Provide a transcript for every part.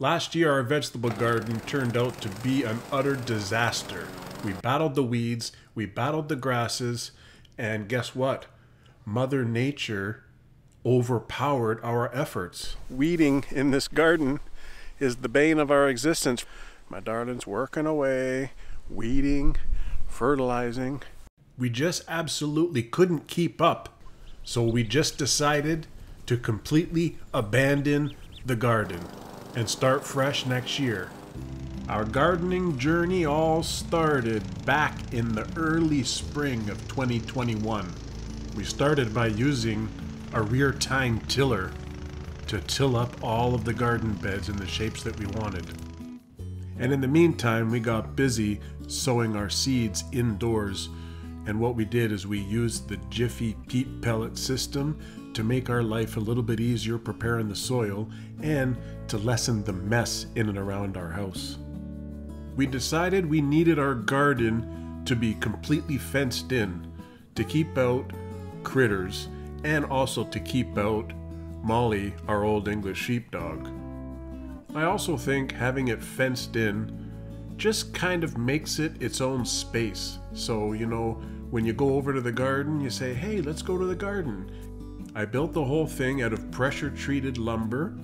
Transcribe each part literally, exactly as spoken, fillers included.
Last year our vegetable garden turned out to be an utter disaster. We battled the weeds, we battled the grasses, and guess what? Mother Nature overpowered our efforts. Weeding in this garden is the bane of our existence. My darling's working away, weeding, fertilizing. We just absolutely couldn't keep up, so we just decided to completely abandon the garden and start fresh next year. Our gardening journey all started back in the early spring of twenty twenty-one. We started by using a rear tine tiller to till up all of the garden beds in the shapes that we wanted. And in the meantime, we got busy sowing our seeds indoors. And what we did is we used the Jiffy peat pellet system to make our life a little bit easier preparing the soil and to lessen the mess in and around our house. We decided we needed our garden to be completely fenced in to keep out critters and also to keep out Molly, our old English sheepdog. I also think having it fenced in just kind of makes it its own space. So, you know, when you go over to the garden, you say, hey, let's go to the garden. I built the whole thing out of pressure-treated lumber,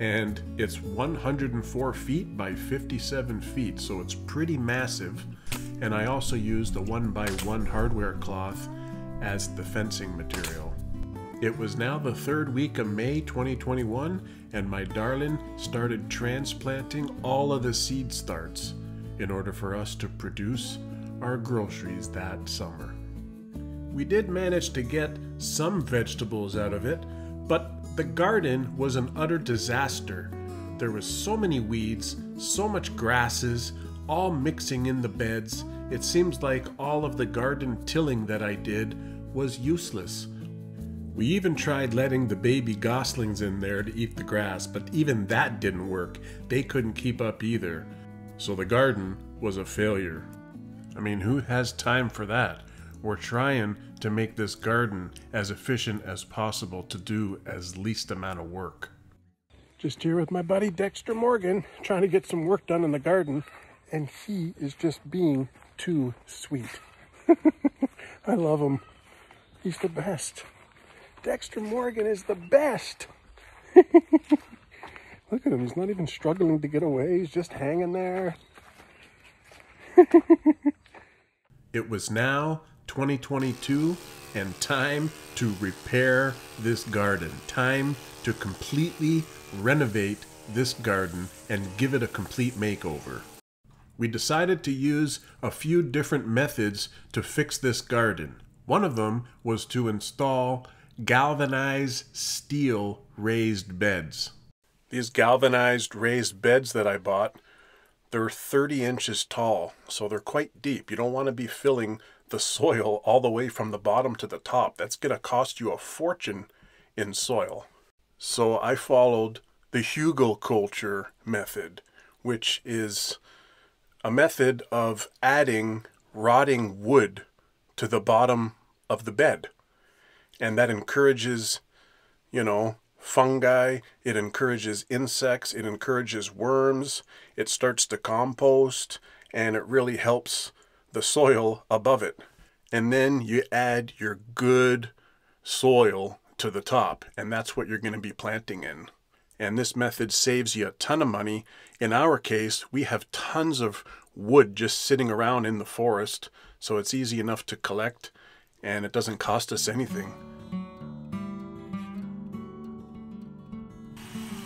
and it's one hundred four feet by fifty-seven feet, so it's pretty massive. And I also used a one by one hardware cloth as the fencing material. It was now the third week of May twenty twenty-one, and my darling started transplanting all of the seed starts in order for us to produce our groceries that summer. We did manage to get some vegetables out of it, but the garden was an utter disaster. There was so many weeds, so much grasses, all mixing in the beds. It seems like all of the garden tilling that I did was useless. We even tried letting the baby goslings in there to eat the grass, but even that didn't work. They couldn't keep up either. So the garden was a failure. I mean, who has time for that? We're trying to make this garden as efficient as possible to do as least amount of work. Just here with my buddy Dexter Morgan, trying to get some work done in the garden, and he is just being too sweet. I love him. He's the best. Dexter Morgan is the best. Look at him, he's not even struggling to get away, he's just hanging there. It was now twenty twenty-two and time to repair this garden. Time to completely renovate this garden and give it a complete makeover. We decided to use a few different methods to fix this garden. One of them was to install galvanized steel raised beds. These galvanized raised beds that I bought, they're thirty inches tall, so they're quite deep. You don't want to be filling the soil all the way from the bottom to the top. That's going to cost you a fortune in soil. So I followed the hugelkultur method, which is a method of adding rotting wood to the bottom of the bed. And that encourages, you know, fungi, it encourages insects, it encourages worms, it starts to compost, and it really helps the soil above it. And then you add your good soil to the top, and that's what you're going to be planting in. And this method saves you a ton of money. In our case, we have tons of wood just sitting around in the forest, so it's easy enough to collect, and it doesn't cost us anything.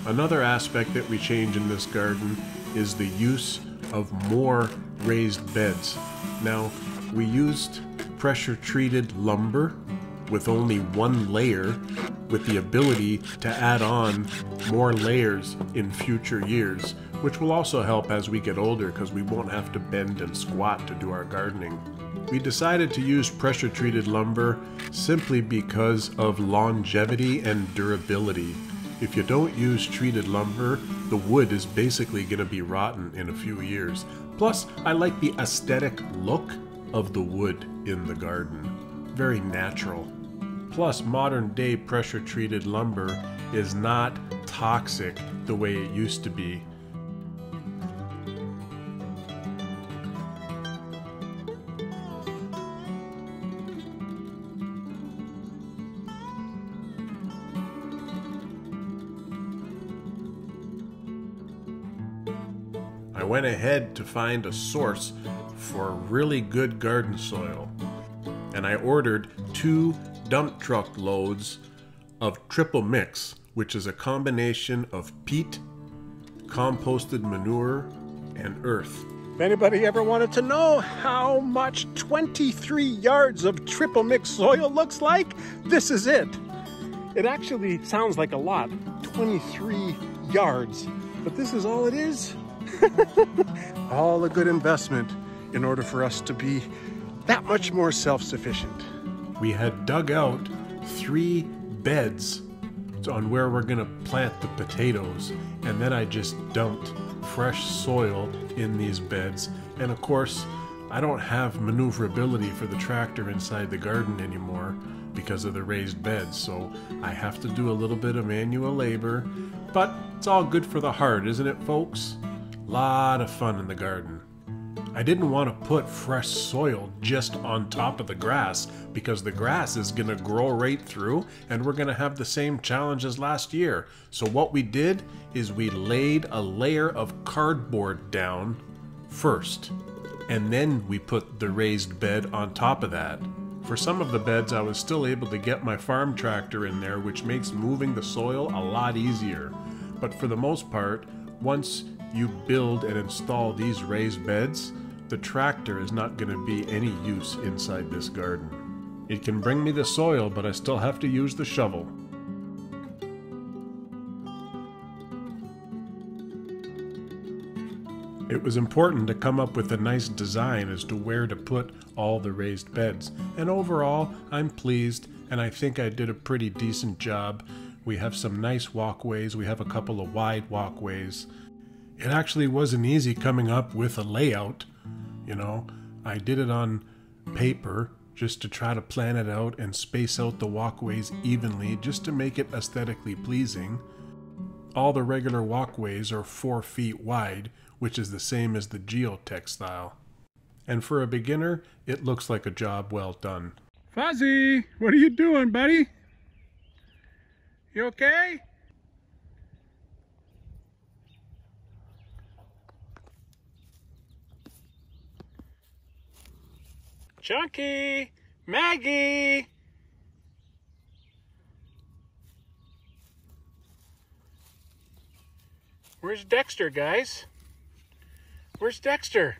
Another aspect that we change in this garden is the use of more raised beds. Now, we used pressure-treated lumber with only one layer, with the ability to add on more layers in future years, which will also help as we get older because we won't have to bend and squat to do our gardening. We decided to use pressure-treated lumber simply because of longevity and durability. If you don't use treated lumber, the wood is basically going to be rotten in a few years. Plus, I like the aesthetic look of the wood in the garden. Very natural. Plus, modern-day pressure-treated lumber is not toxic the way it used to be. I went ahead to find a source for really good garden soil, and I ordered two dump truck loads of triple mix, which is a combination of peat, composted manure, and earth. If anybody ever wanted to know how much twenty-three yards of triple mix soil looks like, this is it. It actually sounds like a lot, twenty-three yards, but this is all it is. All a good investment in order for us to be that much more self-sufficient. We had dug out three beds on where we're gonna plant the potatoes, and then I just dumped fresh soil in these beds. And of course, I don't have maneuverability for the tractor inside the garden anymore because of the raised beds, so I have to do a little bit of manual labor, but it's all good for the heart, isn't it, folks? Lot of fun in the garden. I didn't want to put fresh soil just on top of the grass because the grass is going to grow right through and we're going to have the same challenge as last year. So what we did is we laid a layer of cardboard down first, and then we put the raised bed on top of that. For some of the beds, I was still able to get my farm tractor in there, which makes moving the soil a lot easier. But for the most part, once you build and install these raised beds, the tractor is not going to be any use inside this garden. It can bring me the soil, but I still have to use the shovel. It was important to come up with a nice design as to where to put all the raised beds. And overall, I'm pleased, and I think I did a pretty decent job. We have some nice walkways. We have a couple of wide walkways. It actually wasn't easy coming up with a layout, you know. I did it on paper just to try to plan it out and space out the walkways evenly just to make it aesthetically pleasing. All the regular walkways are four feet wide, which is the same as the geotextile. And for a beginner, it looks like a job well done. Fuzzy, what are you doing, buddy? You okay? Chunky! Maggie! Where's Dexter, guys? Where's Dexter?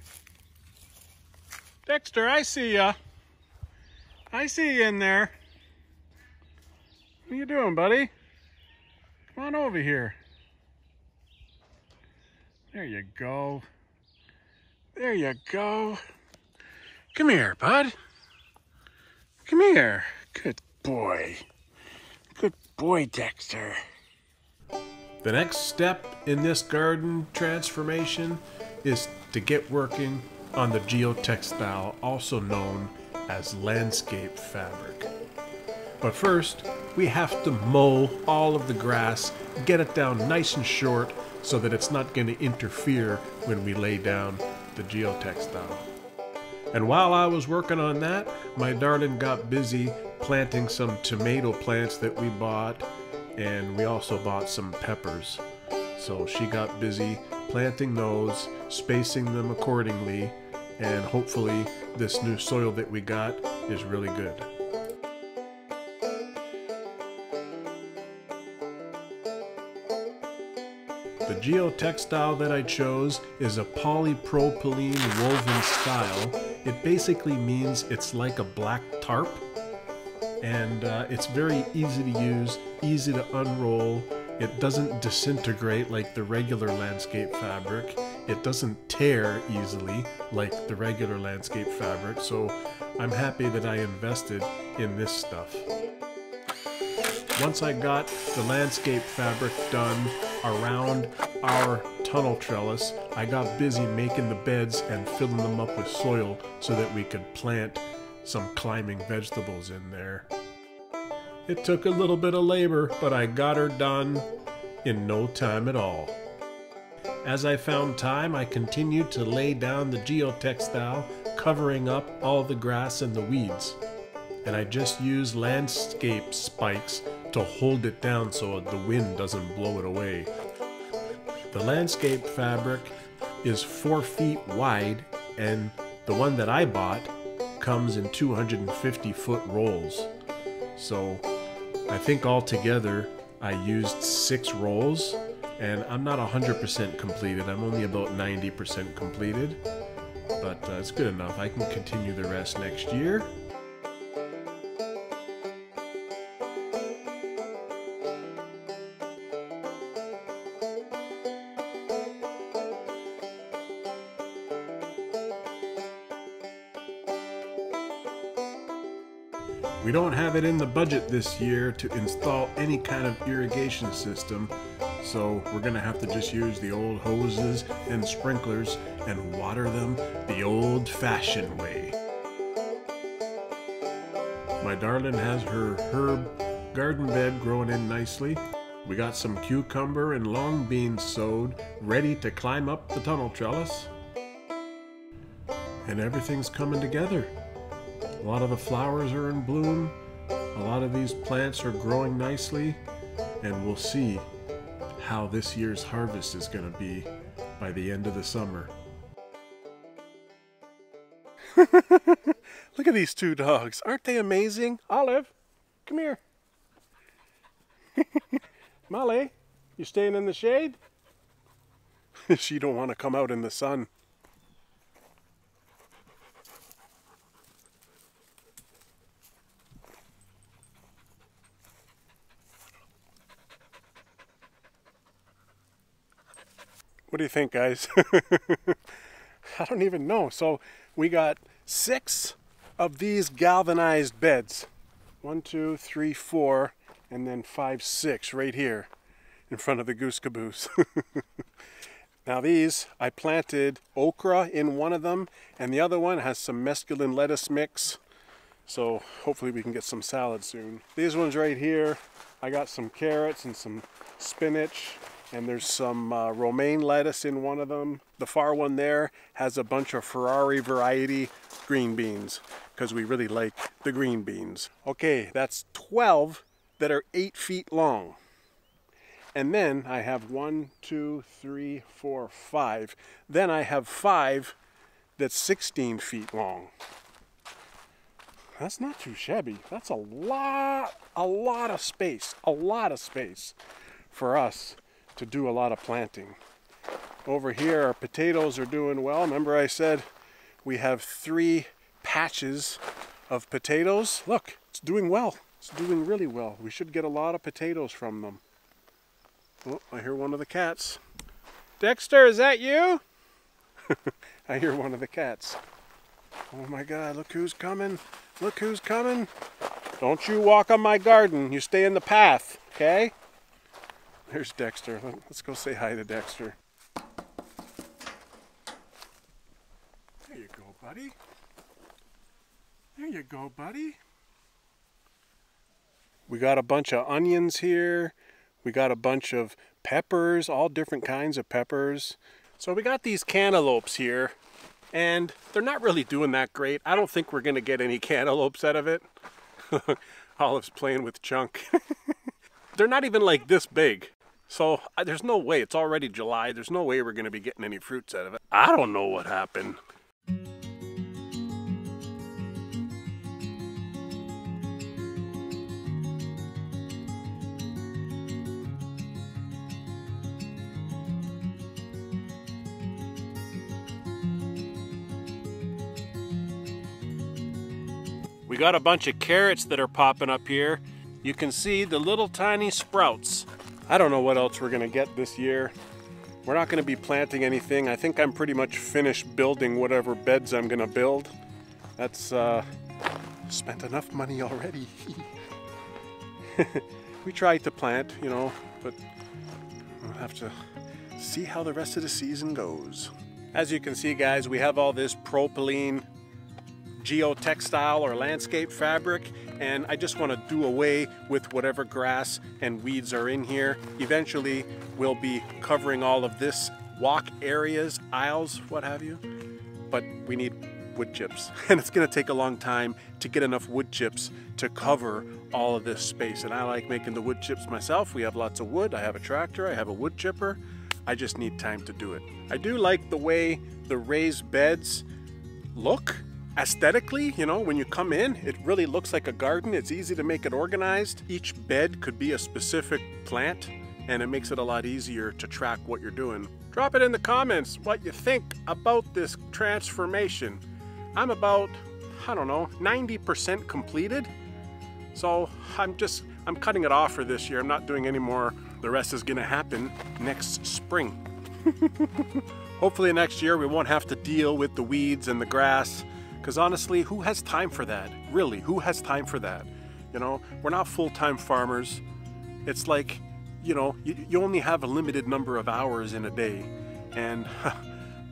Dexter, I see ya. I see you in there. What are you doing, buddy? Come on over here. There you go. There you go. Come here, bud. Come here. Good boy. Good boy, Dexter. The next step in this garden transformation is to get working on the geotextile, also known as landscape fabric. But first, we have to mow all of the grass, get it down nice and short so that it's not going to interfere when we lay down the geotextile. And while I was working on that, my darling got busy planting some tomato plants that we bought, and we also bought some peppers. So she got busy planting those, spacing them accordingly, and hopefully this new soil that we got is really good. The geotextile that I chose is a polypropylene woven style. It basically means it's like a black tarp, and uh, it's very easy to use, easy to unroll. It doesn't disintegrate like the regular landscape fabric. It doesn't tear easily like the regular landscape fabric, so I'm happy that I invested in this stuff. Once I got the landscape fabric done around our tunnel trellis, I got busy making the beds and filling them up with soil so that we could plant some climbing vegetables in there. It took a little bit of labor, but I got her done. in no time at all. As I found time, I continued to lay down the geotextile, covering up all the grass and the weeds. And I just used landscape spikes to hold it down so the wind doesn't blow it away. The landscape fabric is four feet wide, and the one that I bought comes in two hundred fifty foot rolls. So I think altogether I used six rolls, and I'm not one hundred percent completed. I'm only about ninety percent completed, but uh, it's good enough. I can continue the rest next year. We don't have it in the budget this year to install any kind of irrigation system, so we're gonna have to just use the old hoses and sprinklers and water them the old-fashioned way. My darling has her herb garden bed growing in nicely. We got some cucumber and long beans sowed, ready to climb up the tunnel trellis. And everything's coming together. A lot of the flowers are in bloom, a lot of these plants are growing nicely, and we'll see how this year's harvest is going to be by the end of the summer. Look at these two dogs. Aren't they amazing? Olive, come here. Molly, you staying in the shade? She don't want to come out in the sun. What do you think, guys? I don't even know. So we got six of these galvanized beds. One, two, three, four, and then five, six right here in front of the goose caboose. Now these, I planted okra in one of them, and the other one has some mesclun lettuce mix. So hopefully we can get some salad soon. These ones right here, I got some carrots and some spinach. And there's some uh, romaine lettuce in one of them. The far one there has a bunch of Ferrari variety green beans, because we really like the green beans. Okay, that's twelve that are eight feet long. And then I have one, two, three, four, five. Then I have five that's sixteen feet long. That's not too shabby. That's a lot, a lot of space, a lot of space for us to do a lot of planting. Over here, our potatoes are doing well. Remember I said we have three patches of potatoes? Look, it's doing well. It's doing really well. We should get a lot of potatoes from them. Oh, I hear one of the cats. Dexter, is that you? I hear one of the cats. Oh my God, look who's coming. Look who's coming. Don't you walk on my garden. You stay in the path, okay? There's Dexter. Let's go say hi to Dexter. There you go, buddy. There you go, buddy. We got a bunch of onions here. We got a bunch of peppers, all different kinds of peppers. So we got these cantaloupes here, and they're not really doing that great. I don't think we're going to get any cantaloupes out of it. Olive's playing with Chunk. They're not even like this big. So I, there's no way, it's already July, there's no way we're gonna be getting any fruits out of it. I don't know what happened. We got a bunch of carrots that are popping up here. You can see the little tiny sprouts. I don't know what else we're gonna get this year. We're not gonna be planting anything. I think I'm pretty much finished building whatever beds I'm gonna build. That's, uh, spent enough money already. We tried to plant, you know, but we'll have to see how the rest of the season goes. As you can see, guys, we have all this propylene geotextile or landscape fabric, and I just want to do away with whatever grass and weeds are in here. Eventually we'll be covering all of this, walk areas, aisles, what have you, but we need wood chips, and it's gonna take a long time to get enough wood chips to cover all of this space. And I like making the wood chips myself. We have lots of wood. I have a tractor, I have a wood chipper. I just need time to do it. I do like the way the raised beds look aesthetically. You know, when you come in, it really looks like a garden. It's easy to make it organized. Each bed could be a specific plant, and it makes it a lot easier to track what you're doing. Drop it in the comments what you think about this transformation. I'm about, I don't know, ninety percent completed. So I'm just, I'm cutting it off for this year. I'm not doing any more. The rest is gonna happen next spring. Hopefully next year we won't have to deal with the weeds and the grass, because honestly, who has time for that? Really, who has time for that? You know, we're not full-time farmers. It's like, you know, you, you only have a limited number of hours in a day. And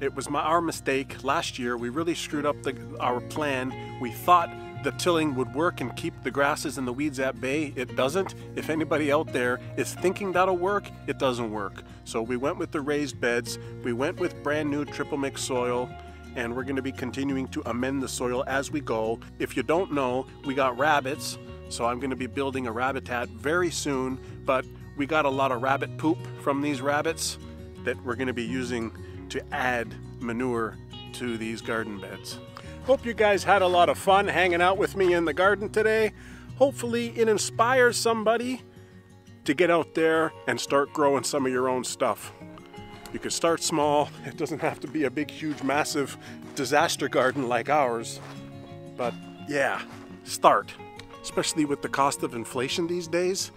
it was my, our mistake. Last year, we really screwed up the, our plan. We thought the tilling would work and keep the grasses and the weeds at bay. It doesn't. If anybody out there is thinking that'll work, it doesn't work. So we went with the raised beds. We went with brand new triple mix soil, and we're gonna be continuing to amend the soil as we go. If you don't know, we got rabbits, so I'm gonna be building a rabbit habitat very soon, but we got a lot of rabbit poop from these rabbits that we're gonna be using to add manure to these garden beds. Hope you guys had a lot of fun hanging out with me in the garden today. Hopefully it inspires somebody to get out there and start growing some of your own stuff. You can start small. It doesn't have to be a big, huge, massive disaster garden like ours. But yeah, start, especially with the cost of inflation these days.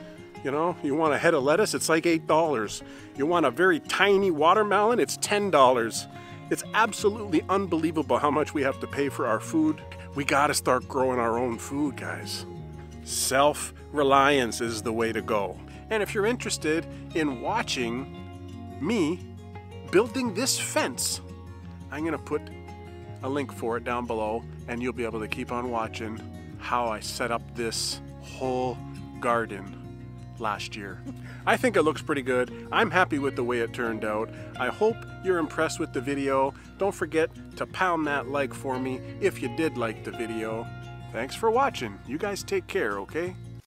You know, you want a head of lettuce, it's like eight dollars. You want a very tiny watermelon, it's ten dollars. It's absolutely unbelievable how much we have to pay for our food. We gotta start growing our own food, guys. Self-reliance is the way to go. And if you're interested in watching me building this fence, I'm gonna put a link for it down below, and you'll be able to keep on watching how I set up this whole garden last year. I think it looks pretty good. I'm happy with the way it turned out. I hope you're impressed with the video. Don't forget to pound that like for me if you did like the video. Thanks for watching. You guys take care, okay?